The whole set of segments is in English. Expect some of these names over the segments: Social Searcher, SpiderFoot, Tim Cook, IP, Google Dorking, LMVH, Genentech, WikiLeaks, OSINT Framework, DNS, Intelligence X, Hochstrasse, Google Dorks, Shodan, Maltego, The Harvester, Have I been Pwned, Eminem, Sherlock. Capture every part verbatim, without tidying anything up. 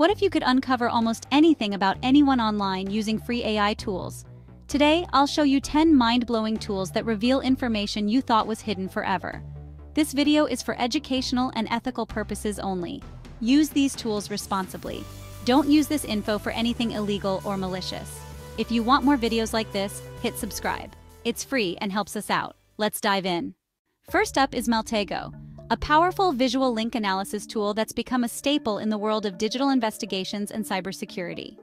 What if you could uncover almost anything about anyone online using free A I tools? Today, I'll show you ten mind-blowing tools that reveal information you thought was hidden forever. This video is for educational and ethical purposes only. Use these tools responsibly. Don't use this info for anything illegal or malicious. If you want more videos like this, hit subscribe. It's free and helps us out. Let's dive in. First up is Maltego, a powerful visual link analysis tool that's become a staple in the world of digital investigations and cybersecurity.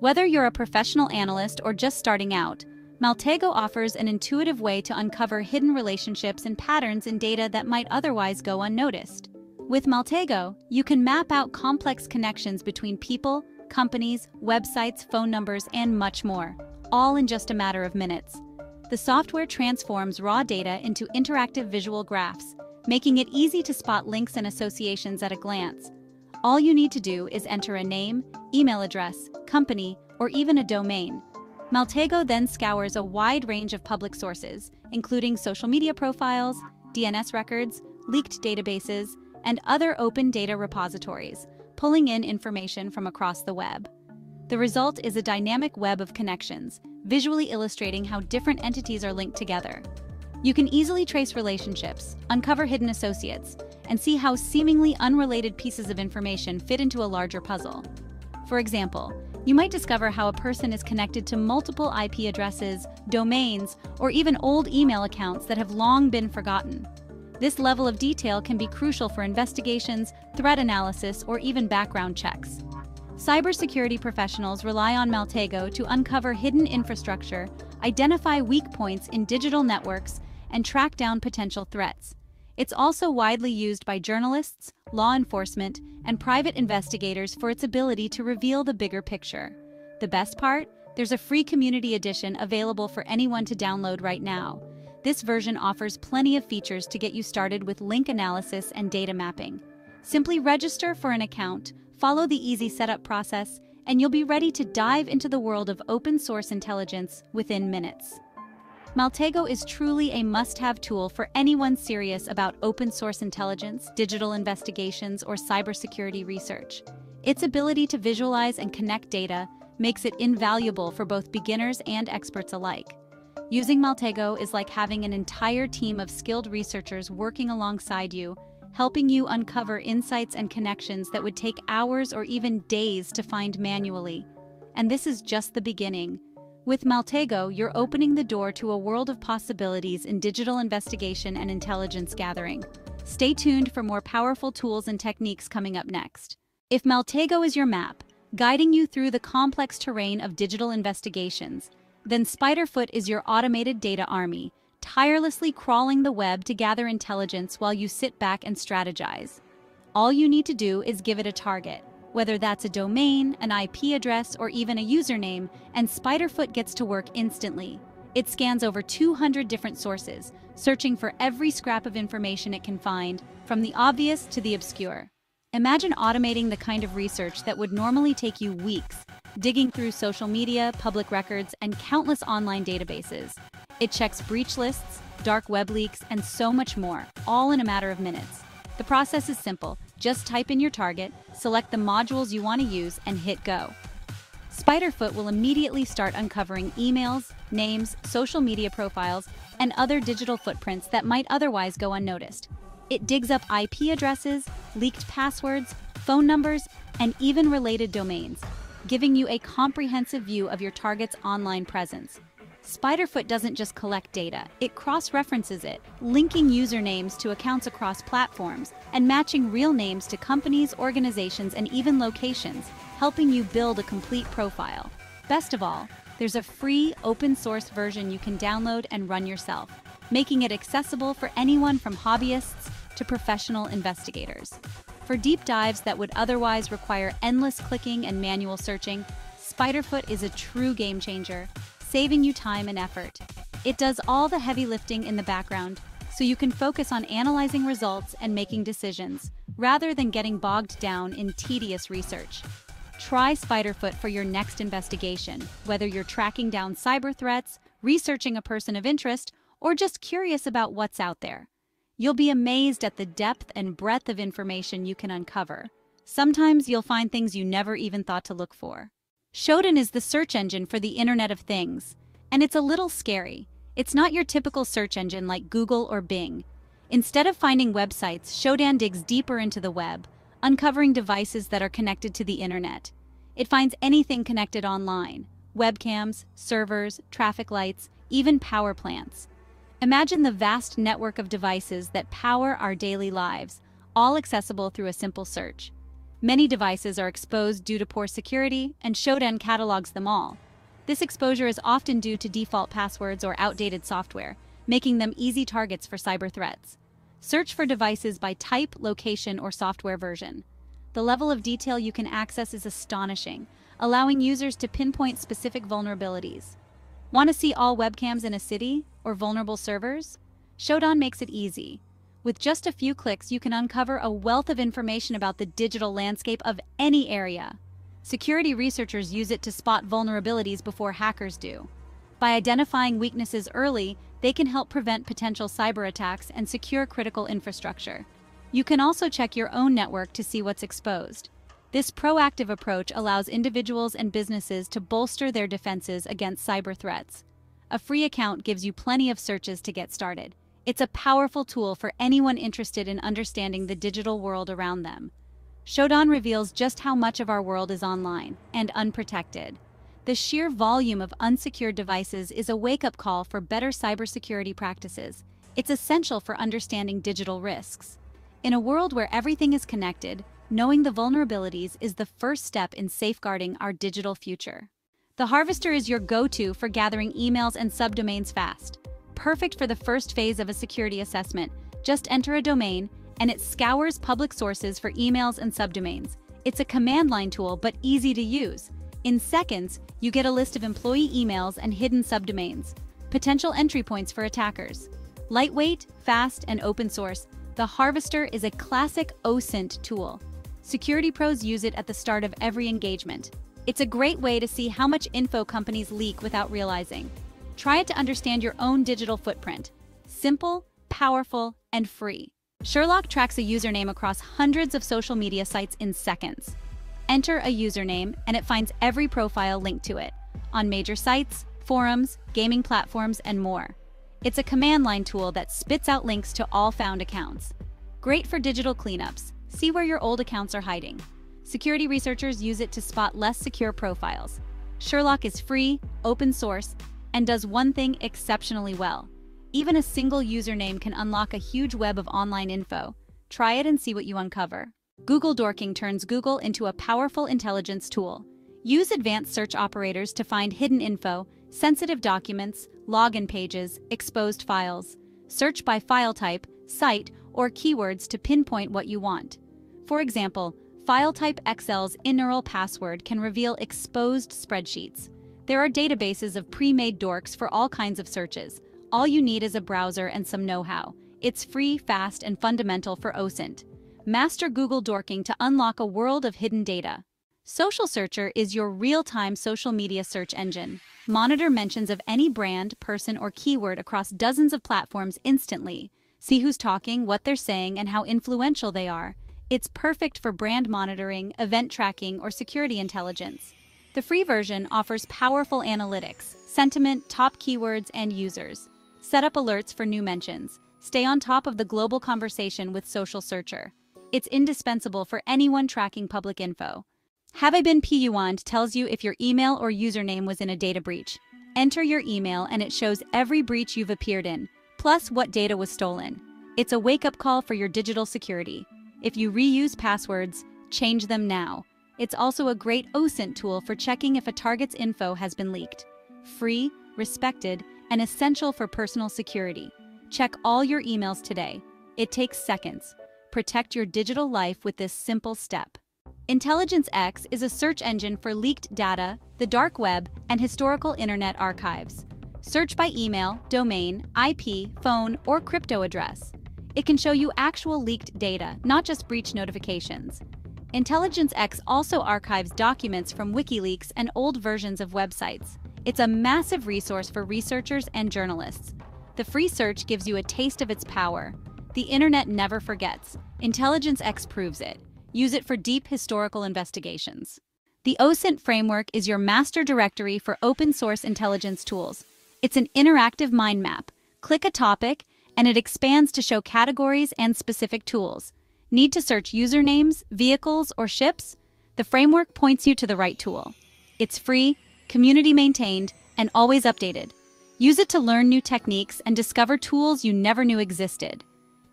Whether you're a professional analyst or just starting out, Maltego offers an intuitive way to uncover hidden relationships and patterns in data that might otherwise go unnoticed. With Maltego, you can map out complex connections between people, companies, websites, phone numbers, and much more, all in just a matter of minutes. The software transforms raw data into interactive visual graphs, making it easy to spot links and associations at a glance. All you need to do is enter a name, email address, company, or even a domain. Maltego then scours a wide range of public sources, including social media profiles, D N S records, leaked databases, and other open data repositories, pulling in information from across the web. The result is a dynamic web of connections, visually illustrating how different entities are linked together. You can easily trace relationships, uncover hidden associates, and see how seemingly unrelated pieces of information fit into a larger puzzle. For example, you might discover how a person is connected to multiple I P addresses, domains, or even old email accounts that have long been forgotten. This level of detail can be crucial for investigations, threat analysis, or even background checks. Cybersecurity professionals rely on Maltego to uncover hidden infrastructure, identify weak points in digital networks, and track down potential threats. It's also widely used by journalists, law enforcement, and private investigators for its ability to reveal the bigger picture. The best part? There's a free community edition available for anyone to download right now. This version offers plenty of features to get you started with link analysis and data mapping. Simply register for an account, follow the easy setup process, and you'll be ready to dive into the world of open-source intelligence within minutes. Maltego is truly a must-have tool for anyone serious about open-source intelligence, digital investigations, or cybersecurity research. Its ability to visualize and connect data makes it invaluable for both beginners and experts alike. Using Maltego is like having an entire team of skilled researchers working alongside you, helping you uncover insights and connections that would take hours or even days to find manually. And this is just the beginning. With Maltego, you're opening the door to a world of possibilities in digital investigation and intelligence gathering. Stay tuned for more powerful tools and techniques coming up next. If Maltego is your map, guiding you through the complex terrain of digital investigations, then SpiderFoot is your automated data army, tirelessly crawling the web to gather intelligence while you sit back and strategize. All you need to do is give it a target, whether that's a domain, an I P address, or even a username, and SpiderFoot gets to work instantly. It scans over two hundred different sources, searching for every scrap of information it can find, from the obvious to the obscure. Imagine automating the kind of research that would normally take you weeks, digging through social media, public records, and countless online databases. It checks breach lists, dark web leaks, and so much more, all in a matter of minutes. The process is simple. Just type in your target, select the modules you want to use, and hit go. SpiderFoot will immediately start uncovering emails, names, social media profiles, and other digital footprints that might otherwise go unnoticed. It digs up I P addresses, leaked passwords, phone numbers, and even related domains, giving you a comprehensive view of your target's online presence. SpiderFoot doesn't just collect data, it cross-references it, linking usernames to accounts across platforms and matching real names to companies, organizations, and even locations, helping you build a complete profile. Best of all, there's a free open-source version you can download and run yourself, making it accessible for anyone from hobbyists to professional investigators. For deep dives that would otherwise require endless clicking and manual searching, SpiderFoot is a true game-changer, saving you time and effort. It does all the heavy lifting in the background, so you can focus on analyzing results and making decisions, rather than getting bogged down in tedious research. Try SpiderFoot for your next investigation, whether you're tracking down cyber threats, researching a person of interest, or just curious about what's out there. You'll be amazed at the depth and breadth of information you can uncover. Sometimes you'll find things you never even thought to look for. Shodan is the search engine for the Internet of Things, and it's a little scary. It's not your typical search engine like Google or Bing. Instead of finding websites, Shodan digs deeper into the web, uncovering devices that are connected to the internet. It finds anything connected online: webcams, servers, traffic lights, even power plants. Imagine the vast network of devices that power our daily lives, all accessible through a simple search. Many devices are exposed due to poor security, and Shodan catalogs them all. This exposure is often due to default passwords or outdated software, making them easy targets for cyber threats. Search for devices by type, location, or software version. The level of detail you can access is astonishing, allowing users to pinpoint specific vulnerabilities. Want to see all webcams in a city or vulnerable servers? Shodan makes it easy. With just a few clicks, you can uncover a wealth of information about the digital landscape of any area. Security researchers use it to spot vulnerabilities before hackers do. By identifying weaknesses early, they can help prevent potential cyber attacks and secure critical infrastructure. You can also check your own network to see what's exposed. This proactive approach allows individuals and businesses to bolster their defenses against cyber threats. A free account gives you plenty of searches to get started. It's a powerful tool for anyone interested in understanding the digital world around them. Shodan reveals just how much of our world is online and unprotected. The sheer volume of unsecured devices is a wake-up call for better cybersecurity practices. It's essential for understanding digital risks. In a world where everything is connected, knowing the vulnerabilities is the first step in safeguarding our digital future. The Harvester is your go-to for gathering emails and subdomains fast. Perfect for the first phase of a security assessment. Just enter a domain, and it scours public sources for emails and subdomains. It's a command line tool, but easy to use. In seconds, you get a list of employee emails and hidden subdomains, potential entry points for attackers. Lightweight, fast, and open source, the Harvester is a classic OSINT tool. Security pros use it at the start of every engagement. It's a great way to see how much info companies leak without realizing. Try it to understand your own digital footprint. Simple, powerful, and free. Sherlock tracks a username across hundreds of social media sites in seconds. Enter a username, and it finds every profile linked to it, on major sites, forums, gaming platforms, and more. It's a command line tool that spits out links to all found accounts. Great for digital cleanups. See where your old accounts are hiding. Security researchers use it to spot less secure profiles. Sherlock is free, open source, and does one thing exceptionally well. Even a single username can unlock a huge web of online info. Try it and see what you uncover. Google Dorking turns Google into a powerful intelligence tool. Use advanced search operators to find hidden info, sensitive documents, login pages, exposed files. Search by file type, site, or keywords to pinpoint what you want. For example, file type X L's inaugural password can reveal exposed spreadsheets. There are databases of pre-made dorks for all kinds of searches. All you need is a browser and some know-how. It's free, fast, and fundamental for OSINT. Master Google Dorking to unlock a world of hidden data. Social Searcher is your real-time social media search engine. Monitor mentions of any brand, person, or keyword across dozens of platforms instantly. See who's talking, what they're saying, and how influential they are. It's perfect for brand monitoring, event tracking, or security intelligence. The free version offers powerful analytics, sentiment, top keywords, and users. Set up alerts for new mentions. Stay on top of the global conversation with Social Searcher. It's indispensable for anyone tracking public info. Have I Been Pwned tells you if your email or username was in a data breach. Enter your email and it shows every breach you've appeared in, plus what data was stolen. It's a wake-up call for your digital security. If you reuse passwords, change them now. It's also a great OSINT tool for checking if a target's info has been leaked. Free, respected, and essential for personal security. Check all your emails today. It takes seconds. Protect your digital life with this simple step. Intelligence X is a search engine for leaked data, the dark web, and historical internet archives. Search by email, domain, I P, phone, or crypto address. It can show you actual leaked data, not just breach notifications. Intelligence X also archives documents from WikiLeaks and old versions of websites. It's a massive resource for researchers and journalists. The free search gives you a taste of its power. The internet never forgets. Intelligence X proves it. Use it for deep historical investigations. The OSINT framework is your master directory for open-source intelligence tools. It's an interactive mind map. Click a topic, and it expands to show categories and specific tools. Need to search usernames, vehicles, or ships? The framework points you to the right tool. It's free, community-maintained, and always updated. Use it to learn new techniques and discover tools you never knew existed.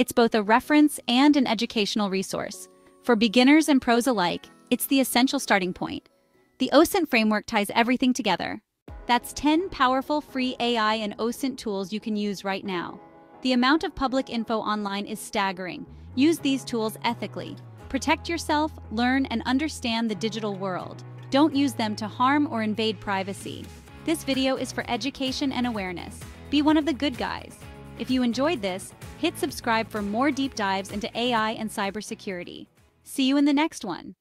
It's both a reference and an educational resource. For beginners and pros alike, it's the essential starting point. The OSINT framework ties everything together. That's ten powerful free A I and OSINT tools you can use right now. The amount of public info online is staggering. Use these tools ethically. Protect yourself, learn, and understand the digital world. Don't use them to harm or invade privacy. This video is for education and awareness. Be one of the good guys. If you enjoyed this, hit subscribe for more deep dives into A I and cybersecurity. See you in the next one.